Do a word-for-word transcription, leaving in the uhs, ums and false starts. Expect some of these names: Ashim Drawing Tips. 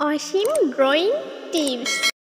Ashim Drawing Tips.